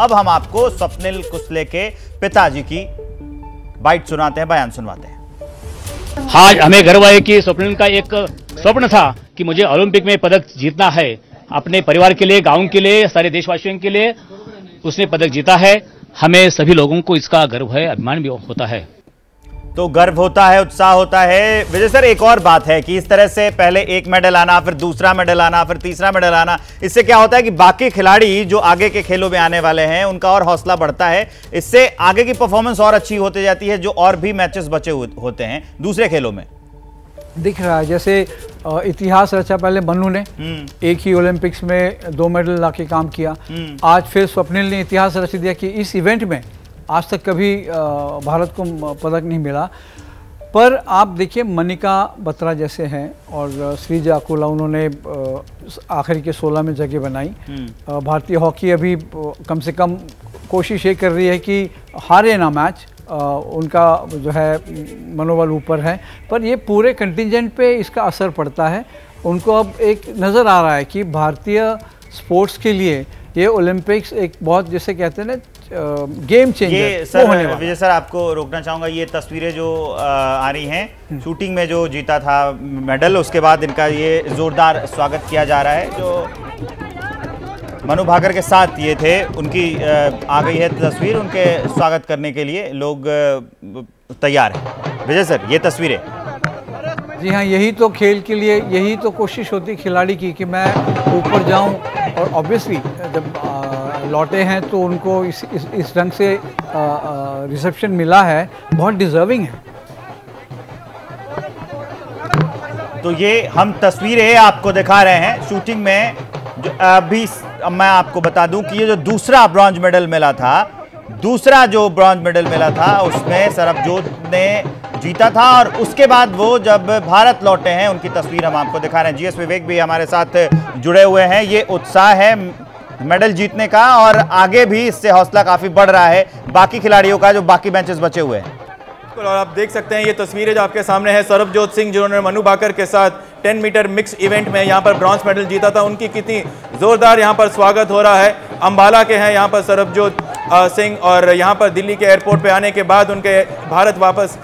अब हम आपको स्वप्निल कुसले के पिताजी की बाइट सुनाते हैं, बयान सुनवाते हैं। आज हमें गर्व है कि स्वप्निल का एक स्वप्न था कि मुझे ओलंपिक में पदक जीतना है, अपने परिवार के लिए, गांव के लिए, सारे देशवासियों के लिए उसने पदक जीता है। हमें सभी लोगों को इसका गर्व है, अभिमान भी होता है। तो गर्व होता है, उत्साह होता है। विजय सर, एक और बात है कि इस तरह से पहले एक मेडल आना, फिर दूसरा मेडल आना, फिर तीसरा मेडल आना, इससे क्या होता है कि बाकी खिलाड़ी जो आगे के खेलों में आने वाले हैं उनका और हौसला बढ़ता है, इससे आगे की परफॉर्मेंस और अच्छी होती जाती है, जो और भी मैचेस बचे होते हैं दूसरे खेलों में दिख रहा है। जैसे इतिहास रचा पहले मनु ने, एक ही ओलंपिक्स में 2 मेडल लाके काम किया। आज फिर स्वप्निल ने इतिहास रच दिया कि इस इवेंट में आज तक कभी भारत को पदक नहीं मिला। पर आप देखिए मनिका बत्रा जैसे हैं और श्रीजा अकुला, उन्होंने आखिर के 16 में जगह बनाई। भारतीय हॉकी अभी कम से कम कोशिश ये कर रही है कि हारे ना मैच, उनका जो है मनोबल ऊपर है। पर ये पूरे कंटिजेंट पे इसका असर पड़ता है। उनको अब एक नज़र आ रहा है कि भारतीय स्पोर्ट्स के लिए ये ओलंपिक्स एक बहुत, जैसे कहते हैं ना, गेम चेंजर ये सर, होने वाला। विजय सर, आपको रोकना चाहूँगा। ये तस्वीरें जो आ रही हैं, शूटिंग में जो जीता था मेडल, उसके बाद इनका ये जोरदार स्वागत किया जा रहा है। जो मनु भाकर के साथ ये थे, उनकी आ गई है तस्वीर, उनके स्वागत करने के लिए लोग तैयार हैं। विजय सर, ये तस्वीरें, जी हाँ, यही तो खेल के लिए, यही तो कोशिश होती खिलाड़ी की कि मैं ऊपर जाऊँ। और ऑब्वियसली जब लौटे हैं तो उनको इस ढंग से रिसेप्शन मिला है, बहुत डिजर्विंग है। तो ये हम तस्वीरें आपको दिखा रहे हैं शूटिंग में। अभी मैं आपको बता दूं कि ये जो दूसरा ब्रॉन्ज मेडल मिला था, दूसरा जो ब्रॉन्ज मेडल मिला था उसमें सरबजोत ने जीता था। और उसके बाद वो जब भारत लौटे हैं, उनकी तस्वीर हम आपको दिखा रहे हैं। जीएस विवेक भी हमारे साथ जुड़े हुए हैं। ये उत्साह है मेडल जीतने का, और आगे भी इससे हौसला काफी बढ़ रहा है बाकी खिलाड़ियों का, जो बाकी मैचेस बचे हुए हैं। और आप देख सकते हैं ये तस्वीरें जो आपके सामने है, सरबजोत सिंह जिन्होंने मनु भाकर के साथ 10 मीटर मिक्स इवेंट में यहाँ पर ब्रॉन्ज मेडल जीता था, उनकी कितनी जोरदार यहाँ पर स्वागत हो रहा है। अम्बाला के हैं यहाँ पर सरबजोत सिंह, और यहाँ पर दिल्ली के एयरपोर्ट पे आने के बाद, उनके भारत वापस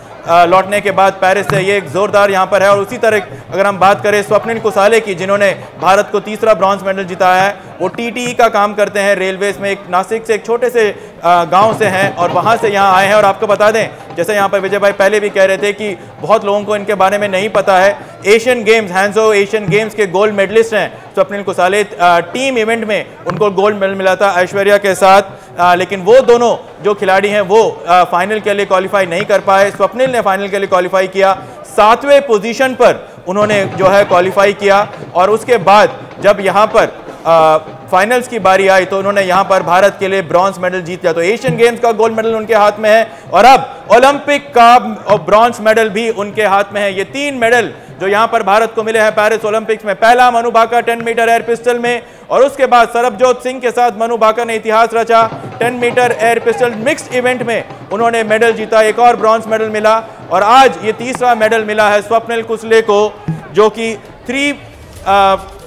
लौटने के बाद पेरिस से, ये एक जोरदार यहाँ पर है। और उसी तरह अगर हम बात करें स्वप्निल कुसाले की, जिन्होंने भारत को तीसरा ब्रॉन्ज मेडल जिताया है, वो टीटीई का काम करते हैं, रेलवेज में, एक नासिक से, एक छोटे से गांव से हैं और वहाँ से यहाँ आए हैं। और आपको बता दें, जैसे यहाँ पर विजय भाई पहले भी कह रहे थे कि बहुत लोगों को इनके बारे में नहीं पता है, एशियन गेम्स, हैंजो एशियन गेम्स के गोल्ड मेडलिस्ट हैं स्वप्निल कुसाले। टीम इवेंट में उनको गोल्ड मेडल मिला था ऐश्वर्या के साथ, लेकिन वो दोनों जो खिलाड़ी हैं वो फाइनल के लिए क्वालिफाई नहीं कर पाए। स्वप्निल ने फाइनल के लिए क्वालिफाई किया, 7वें पोजीशन पर उन्होंने जो है क्वालिफाई किया। और उसके बाद जब यहाँ पर फाइनल्स की बारी आई तो उन्होंने यहाँ पर भारत के लिए ब्रॉन्ज मेडल जीत लिया। तो एशियन गेम्स का गोल्ड मेडल उनके हाथ में है और अब ओलंपिक का ब्रॉन्ज मेडल भी उनके हाथ में है। ये 3 मेडल जो यहाँ पर भारत को मिले हैं पेरिस ओलंपिक्स में, पहला Manu Bhaker 10 metre air pistol में, और उसके बाद सरबजोत सिंह के साथ मनु भाकर ने इतिहास रचा। 10 metre air pistol mixed event में उन्होंने मेडल जीता, एक और ब्रॉन्ज मेडल मिला। और आज ये तीसरा मेडल मिला है स्वप्निल कुसले को, जो कि 3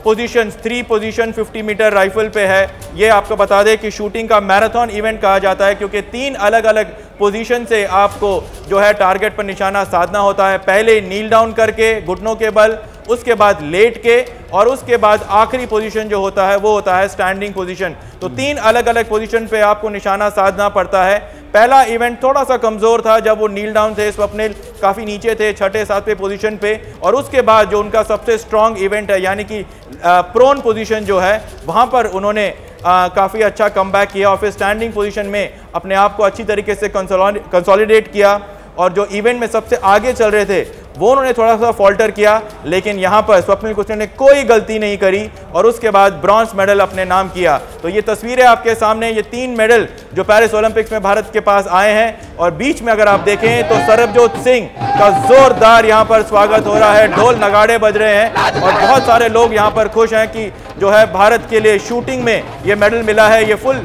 पोजीशन 50 मीटर राइफल पे है। ये आपको बता दें कि शूटिंग का मैराथन इवेंट कहा जाता है, क्योंकि 3 अलग अलग पोजीशन से आपको जो है टारगेट पर निशाना साधना होता है। पहले नील डाउन करके घुटनों के बल, उसके बाद लेट के, और उसके बाद आखिरी पोजीशन जो होता है वो होता है स्टैंडिंग पोजीशन। तो 3 अलग अलग पोजीशन पे आपको निशाना साधना पड़ता है। पहला इवेंट थोड़ा सा कमज़ोर था, जब वो नील डाउन थे, स्वप्निल काफ़ी नीचे थे, 6-7वें पोजीशन पे। और उसके बाद जो उनका सबसे स्ट्रांग इवेंट है, यानी कि प्रोन पोजीशन जो है, वहाँ पर उन्होंने काफ़ी अच्छा कमबैक किया और फिर स्टैंडिंग पोजीशन में अपने आप को अच्छी तरीके से कंसोलिडेट किया। और जो इवेंट में सबसे आगे चल रहे थे वो उन्होंने थोड़ा सा फॉल्टर किया, लेकिन यहाँ पर स्वप्निल कुसले ने कोई गलती नहीं करी और उसके बाद ब्रॉन्ज मेडल अपने नाम किया। तो ये तस्वीरें आपके सामने, ये 3 मेडल जो पेरिस ओलंपिक्स में भारत के पास आए हैं। और बीच में अगर आप देखें तो सरबजोत सिंह का जोरदार यहाँ पर स्वागत हो रहा है, ढोल नगाड़े बज रहे हैं और बहुत सारे लोग यहाँ पर खुश हैं कि जो है भारत के लिए शूटिंग में ये मेडल मिला है। ये फुल,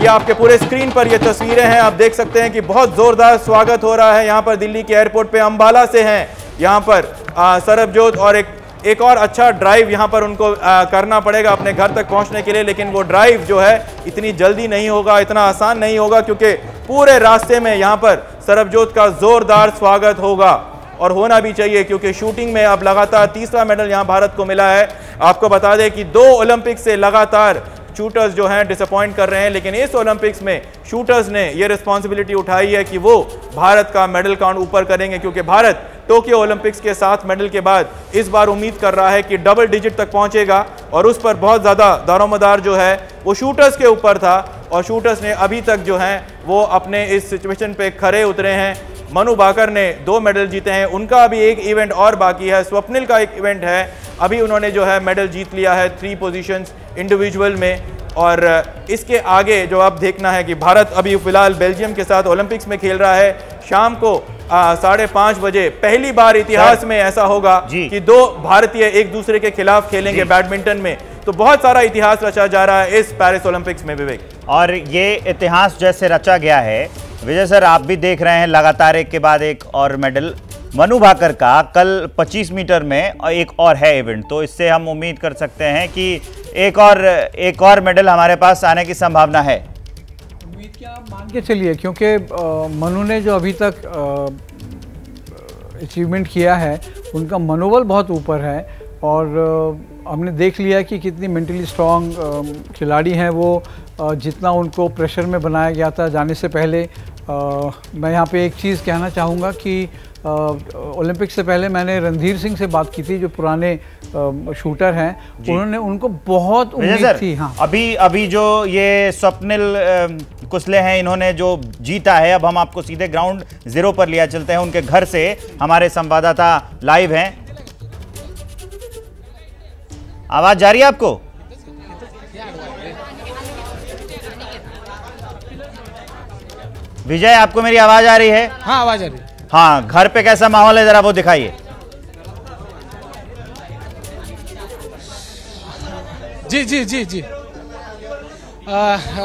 ये आपके पूरे स्क्रीन पर ये तस्वीरें हैं, आप देख सकते हैं कि बहुत जोरदार स्वागत हो रहा है। यहाँ पर दिल्ली के एयरपोर्ट पे अम्बाला से हैं यहाँ पर सरबजोत, और एक एक और अच्छा ड्राइव यहाँ पर उनको करना पड़ेगा अपने घर तक पहुँचने के लिए, लेकिन वो ड्राइव जो है इतनी जल्दी नहीं होगा, इतना आसान नहीं होगा, क्योंकि पूरे रास्ते में यहाँ पर सरबजोत का ज़ोरदार स्वागत होगा और होना भी चाहिए, क्योंकि शूटिंग में अब लगातार तीसरा मेडल यहाँ भारत को मिला है। आपको बता दें कि 2 ओलंपिक से लगातार शूटर्स जो हैं डिसअपॉइंट कर रहे हैं, लेकिन इस ओलंपिक्स में शूटर्स ने ये रिस्पॉन्सिबिलिटी उठाई है कि वो भारत का मेडल काउंट ऊपर करेंगे, क्योंकि भारत टोक्यो ओलंपिक्स के 7 मेडल के बाद इस बार उम्मीद कर रहा है कि डबल डिजिट तक पहुंचेगा और उस पर बहुत ज़्यादा दारोमदार जो है वो शूटर्स के ऊपर था और शूटर्स ने अभी तक जो हैं वो अपने इस सिचुएशन पे खरे उतरे हैं। मनु भाकर ने 2 मेडल जीते हैं, उनका अभी एक इवेंट और बाकी है, स्वप्निल का एक इवेंट है, अभी उन्होंने जो है मेडल जीत लिया है 3 पोजीशंस इंडिविजुअल में। और इसके आगे जो आप देखना है कि भारत अभी फ़िलहाल बेल्जियम के साथ ओलंपिक्स में खेल रहा है। शाम को 5:30 बजे पहली बार इतिहास में ऐसा होगा कि 2 भारतीय एक दूसरे के खिलाफ खेलेंगे बैडमिंटन में, तो बहुत सारा इतिहास रचा जा रहा है इस पेरिस ओलंपिक्स में विवेक। और ये इतिहास जैसे रचा गया है विजय सर, आप भी देख रहे हैं लगातार एक के बाद एक और मेडल मनु भाकर का, कल 25 मीटर में और एक और है इवेंट, तो इससे हम उम्मीद कर सकते हैं कि एक और मेडल हमारे पास आने की संभावना है। उम्मीद क्या आप मान के चलिए, क्योंकि मनु ने जो अभी तक अचीवमेंट किया है उनका मनोबल बहुत ऊपर है और हमने देख लिया कि कितनी मेंटली स्ट्रांग खिलाड़ी हैं वो, जितना उनको प्रेशर में बनाया गया था जाने से पहले। मैं यहाँ पे एक चीज़ कहना चाहूँगा कि ओलंपिक से पहले मैंने रणधीर सिंह से बात की थी जो पुराने शूटर हैं, उन्होंने उनको बहुत उम्मीद थी। हाँ, अभी जो ये स्वप्निल कुसले हैं इन्होंने जो जीता है, अब हम आपको सीधे ग्राउंड जीरो पर लिया चलते हैं, उनके घर से हमारे संवाददाता लाइव हैं। आवाज जा रही है आपको? विजय, आपको मेरी आवाज आ रही है? हाँ, आवाज आ रही है। हाँ, घर पे कैसा माहौल है जरा वो दिखाइए। जी जी जी जी,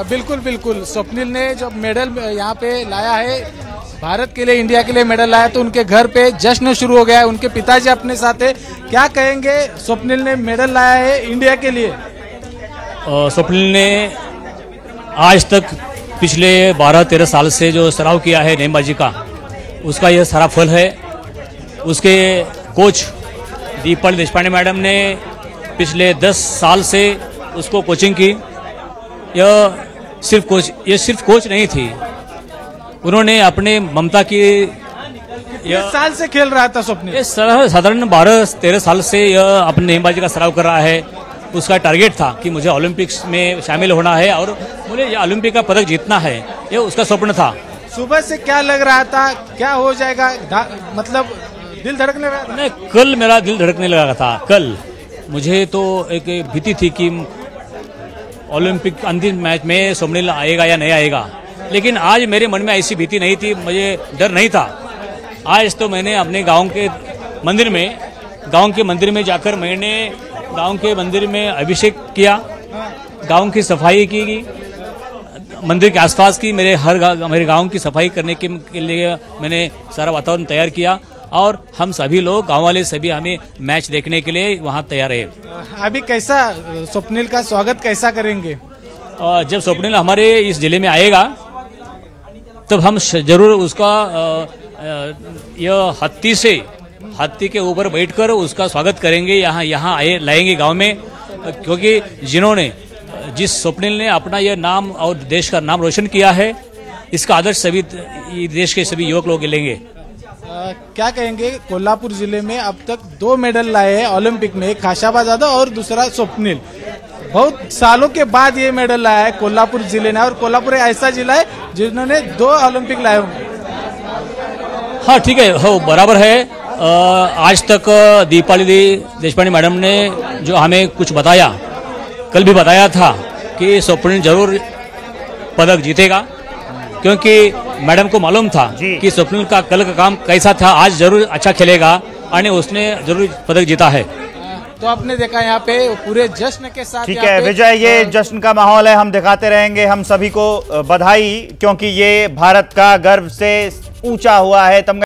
बिल्कुल बिल्कुल। स्वप्निल ने जब मेडल यहाँ पे लाया है, भारत के लिए, इंडिया के लिए मेडल लाया, तो उनके घर पे जश्न शुरू हो गया है। उनके पिताजी अपने साथ है, क्या कहेंगे? स्वप्निल ने मेडल लाया है इंडिया के लिए। स्वप्निल ने आज तक पिछले 12-13 साल से जो सराव किया है गेंदबाजी का, उसका यह सारा फल है। उसके कोच दीपाली देशपांडे मैडम ने पिछले 10 साल से उसको कोचिंग की। यह सिर्फ कोच नहीं थी, उन्होंने अपने ममता की, यह साल से खेल रहा था स्वप्निल, ये साधारण 12-13 साल से यह अपने गेंदबाजी का सराव कर रहा है। उसका टारगेट था कि मुझे ओलंपिक्स में शामिल होना है और मुझे यह ओलंपिक का पदक जीतना है, यह उसका स्वप्न था। सुबह से क्या लग रहा था, क्या हो जाएगा? मतलब दिल धड़कने लगा? नहीं, कल मेरा दिल धड़कने लगा था। कल मुझे तो एक भीति थी कि ओलंपिक अंतिम मैच में स्वप्निल आएगा या नहीं आएगा, लेकिन आज मेरे मन में ऐसी भीति नहीं थी, मुझे डर नहीं था। आज तो मैंने अपने गांव के मंदिर में जाकर मैंने गांव के मंदिर में अभिषेक किया, गांव की सफाई की, मंदिर के आसपास की, मेरे गांव की सफाई करने के लिए मैंने सारा वातावरण तैयार किया और हम सभी लोग, गांव वाले सभी, हमें मैच देखने के लिए वहाँ तैयार रहे। अभी कैसा स्वप्निल का स्वागत कैसा करेंगे? जब स्वप्निल हमारे इस जिले में आएगा तब हम जरूर उसका यह हत्ती के ऊपर बैठकर उसका स्वागत करेंगे, यहाँ आए लाएंगे गांव में, क्योंकि जिस स्वप्निल ने अपना यह नाम और देश का नाम रोशन किया है, इसका आदर्श सभी देश के सभी युवक लोग लेंगे। क्या कहेंगे? कोल्हापुर जिले में अब तक 2 मेडल लाए हैं ओलंपिक में, एक खाशाबा जाधव और दूसरा स्वप्निल। बहुत सालों के बाद ये मेडल लाया है कोल्हापुर जिले ने, और कोल्हापुर ऐसा जिला है जिन्होंने 2 ओलंपिक लाए होंगे। हाँ ठीक है, हो बराबर है। आज तक दीपाली देशपांडे मैडम ने जो हमें कुछ बताया, कल भी बताया था कि स्वप्निल जरूर पदक जीतेगा, क्योंकि मैडम को मालूम था कि स्वप्निल का कल का काम कैसा था, आज जरूर अच्छा खेलेगा और उसने जरूर पदक जीता है। तो आपने देखा यहाँ पे पूरे जश्न के साथ, ठीक है विजय, ये जश्न का माहौल है, हम दिखाते रहेंगे। हम सभी को बधाई, क्योंकि ये भारत का गर्व से ऊंचा हुआ है।